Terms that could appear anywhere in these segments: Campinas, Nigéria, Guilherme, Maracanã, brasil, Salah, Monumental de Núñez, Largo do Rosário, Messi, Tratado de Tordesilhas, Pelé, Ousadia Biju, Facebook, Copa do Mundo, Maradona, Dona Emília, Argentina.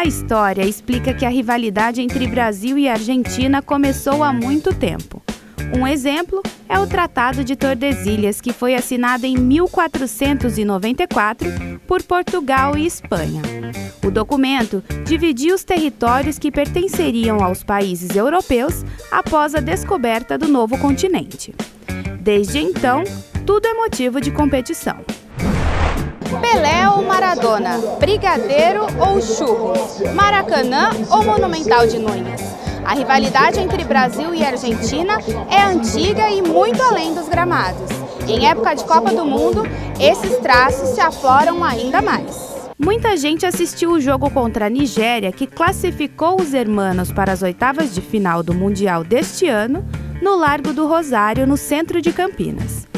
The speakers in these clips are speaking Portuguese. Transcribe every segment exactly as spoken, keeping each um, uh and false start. A história explica que a rivalidade entre Brasil e Argentina começou há muito tempo. Um exemplo é o Tratado de Tordesilhas, que foi assinado em mil quatrocentos e noventa e quatro por Portugal e Espanha. O documento dividia os territórios que pertenceriam aos países europeus após a descoberta do novo continente. Desde então, tudo é motivo de competição. Pelé ou Maradona? Brigadeiro ou churros? Maracanã ou Monumental de Núñez? A rivalidade entre Brasil e Argentina é antiga e muito além dos gramados. Em época de Copa do Mundo, esses traços se afloram ainda mais. Muita gente assistiu o jogo contra a Nigéria, que classificou os hermanos para as oitavas de final do Mundial deste ano, no Largo do Rosário, no centro de Campinas.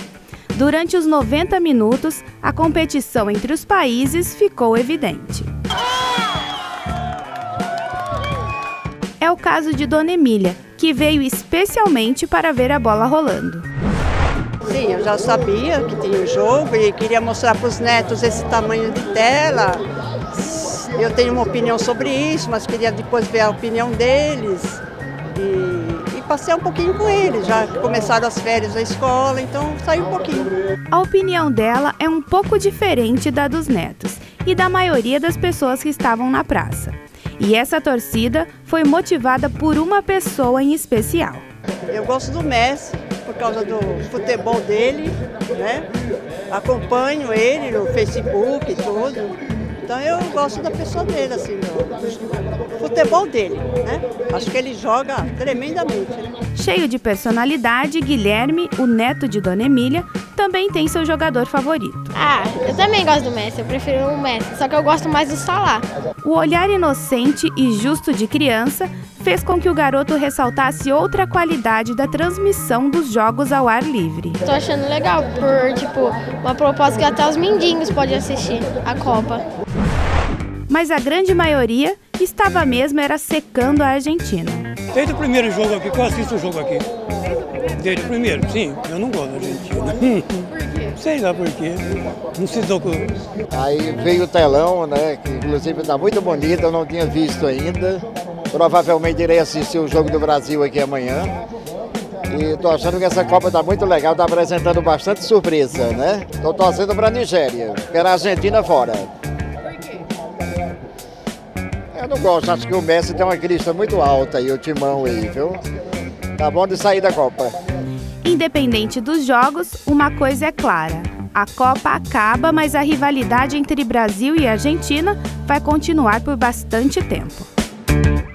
Durante os noventa minutos, a competição entre os países ficou evidente. É o caso de Dona Emília, que veio especialmente para ver a bola rolando. Sim, eu já sabia que tinha o jogo e queria mostrar para os netos esse tamanho de tela. Eu tenho uma opinião sobre isso, mas queria depois ver a opinião deles. E, e passei um pouquinho com eles, já começaram as férias da escola, então saí um pouquinho. A opinião dela é um pouco diferente da dos netos e da maioria das pessoas que estavam na praça. E essa torcida foi motivada por uma pessoa em especial. Eu gosto do Messi, por causa do futebol dele, né? Acompanho ele no Facebook e tudo. Então eu gosto da pessoa dele, assim, do futebol dele, né? Acho que ele joga tremendamente. Cheio de personalidade, Guilherme, o neto de Dona Emília, também tem seu jogador favorito. Ah, eu também gosto do Messi, eu prefiro o Messi, só que eu gosto mais do Salah. O olhar inocente e justo de criança fez com que o garoto ressaltasse outra qualidade da transmissão dos jogos ao ar livre. Estou achando legal, por tipo, uma proposta que até os mendigos podem assistir a Copa. Mas a grande maioria estava mesmo era secando a Argentina. Desde o primeiro jogo aqui, que eu assisto o jogo aqui. Desde o primeiro, sim. Eu não gosto da Argentina. Por quê? Sei lá por quê. Não se tocou. Aí veio o telão, né, que inclusive está muito bonito, eu não tinha visto ainda. Provavelmente irei assistir o jogo do Brasil aqui amanhã. E estou achando que essa Copa está muito legal, está apresentando bastante surpresa, né? Estou torcendo para a Nigéria, quero a Argentina fora. Por quê? Eu não gosto, acho que o Messi tem uma crista muito alta aí, o timão aí, viu? Tá bom de sair da Copa. Independente dos jogos, uma coisa é clara. A Copa acaba, mas a rivalidade entre Brasil e Argentina vai continuar por bastante tempo.